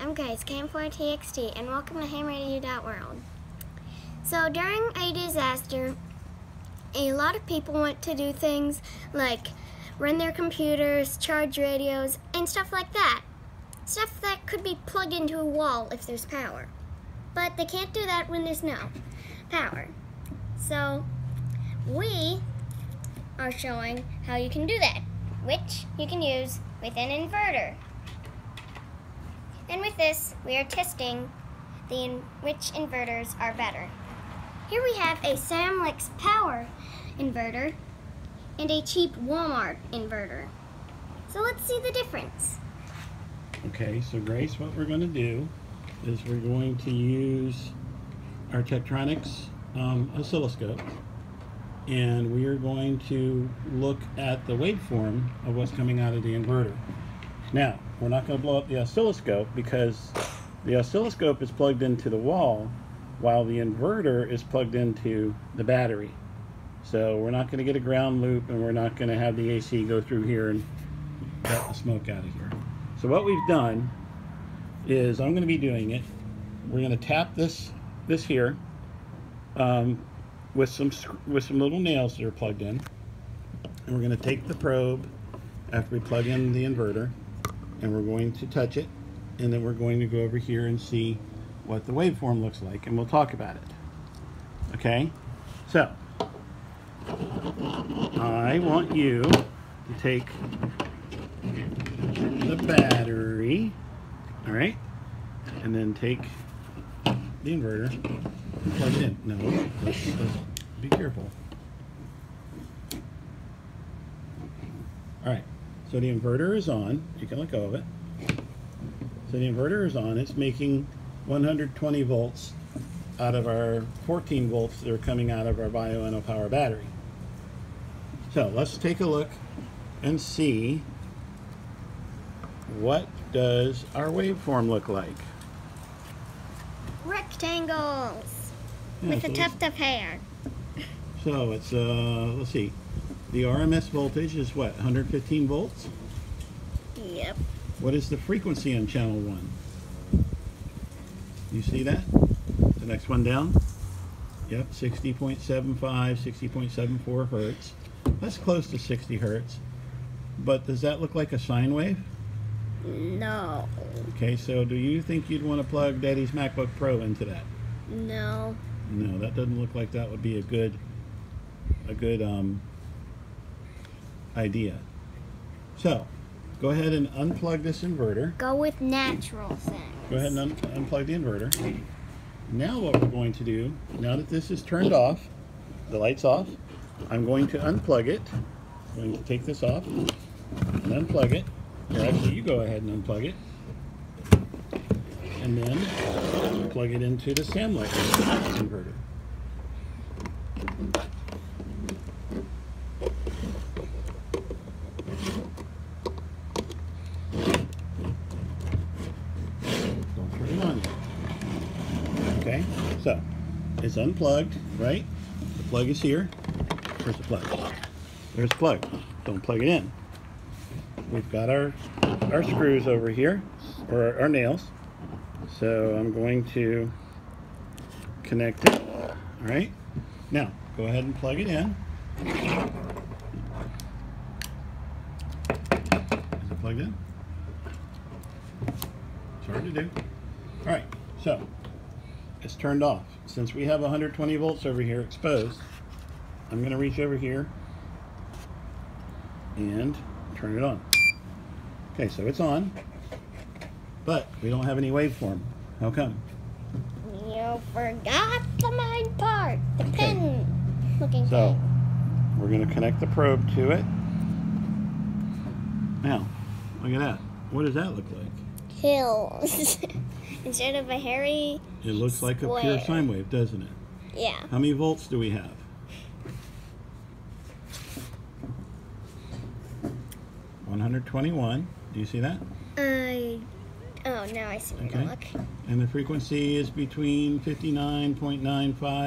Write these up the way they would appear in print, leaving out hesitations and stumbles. I'm Grace KM4TXT, and welcome to HamRadio.World. So during a disaster, a lot of people want to do things like run their computers, charge radios, and stuff like that. Stuff that could be plugged into a wall if there's power. But they can't do that when there's no power. So we are showing how you can do that, which you can use with an inverter. And with this, we are testing which inverters are better. Here we have a Samlex power inverter and a cheap Walmart inverter. So let's see the difference. Okay, so Grace, what we're going to do is we're going to use our Tektronix oscilloscope, and we are going to look at the waveform of what's coming out of the inverter. Now, we're not going to blow up the oscilloscope because the oscilloscope is plugged into the wall while the inverter is plugged into the battery. So we're not going to get a ground loop, and we're not going to have the AC go through here and cut the smoke out of here. So what we've done is, I'm going to be doing it, we're going to tap this here with some little nails that are plugged in, and we're going to take the probe after we plug in the inverter, and we're going to touch it, and then we're going to go over here and see what the waveform looks like, and we'll talk about it. Okay, so I want you to take the battery, all right, and then take the inverter and plug it in. No, let's be careful. All right, so the inverter is on. You can let go of it. So the inverter is on. It's making 120 volts out of our 14 volts that are coming out of our BioNO Power battery. So let's take a look and see what does our waveform look like. Rectangles, yeah, with so a tuft of hair. So it's, let's see, the RMS voltage is what, 115 volts? Yep. What is the frequency on channel 1? You see that? The next one down? Yep, 60.75, 60.74 hertz. That's close to 60 hertz. But does that look like a sine wave? No. Okay, so do you think you'd want to plug Daddy's MacBook Pro into that? No. No, that doesn't look like that would be a good idea. So, go ahead and unplug this inverter. Go with natural things. Go ahead and unplug the inverter. Now what we're going to do, now that this is turned off, the light's off, I'm going to unplug it. I'm going to take this off and unplug it. Or actually, you go ahead and unplug it. And then plug it into the Samlex inverter. Okay, so it's unplugged, right? The plug is here. Where's the plug? There's the plug. Don't plug it in. We've got our screws over here, or our nails. So I'm going to connect it. All right. Now, go ahead and plug it in. Is it plugged in? It's hard to do. All right, so it's turned off. Since we have 120 volts over here exposed, I'm going to reach over here and turn it on. Okay, so it's on, but we don't have any waveform. How come? You forgot the main part, the pin looking thing. So we're going to connect the probe to it. Now, look at that. What does that look like? Hills. Instead of a hairy It looks like square. A pure sine wave, doesn't it? Yeah. How many volts do we have? Do you see that? Oh, now I see what you look. And the frequency is between 59.95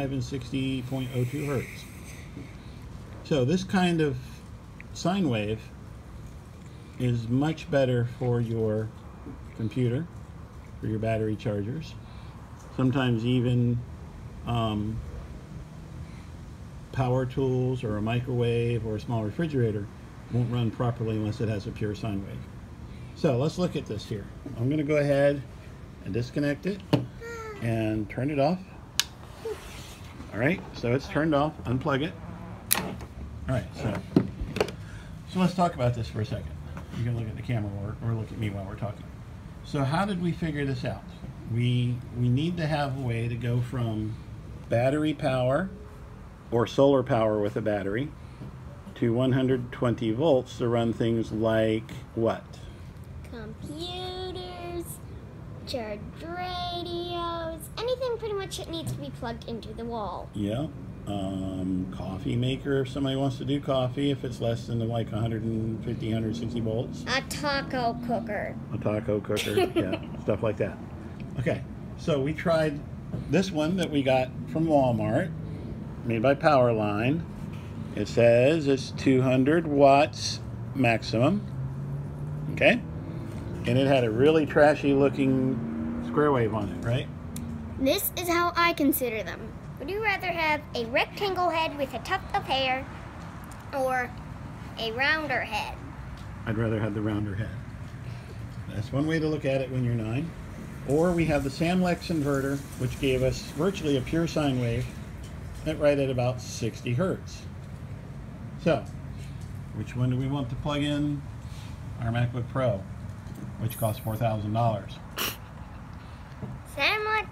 and 60.02 hertz. So this kind of sine wave is much better for your computer, for your battery chargers. Sometimes even power tools or a microwave or a small refrigerator won't run properly unless it has a pure sine wave. So let's look at this here. I'm going to go ahead and disconnect it and turn it off. All right, so it's turned off. Unplug it. All right, so let's talk about this for a second. You can look at the camera or look at me while we're talking. So how did we figure this out? We need to have a way to go from battery power or solar power with a battery to 120 volts to run things like what? Computers, charged radios, anything pretty much that needs to be plugged into the wall. Yeah. Coffee maker, if somebody wants to do coffee, if it's less than like 150, 160 volts. A taco cooker. A taco cooker, yeah, stuff like that. Okay, so we tried this one that we got from Walmart, made by Powerline. It says it's 200 watts maximum, okay? And it had a really trashy looking square wave on it, right? This is how I consider them. Would you rather have a rectangle head with a tuft of hair or a rounder head? I'd rather have the rounder head. That's one way to look at it when you're 9. Or we have the Samlex inverter, which gave us virtually a pure sine wave at right at about 60 hertz. So, which one do we want to plug in? Our MacBook Pro, which costs $4,000. Samlex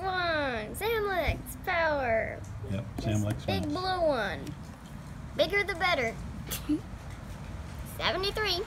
one, Samlex power. Yep, Samlex. Big blue one. Bigger the better. 73.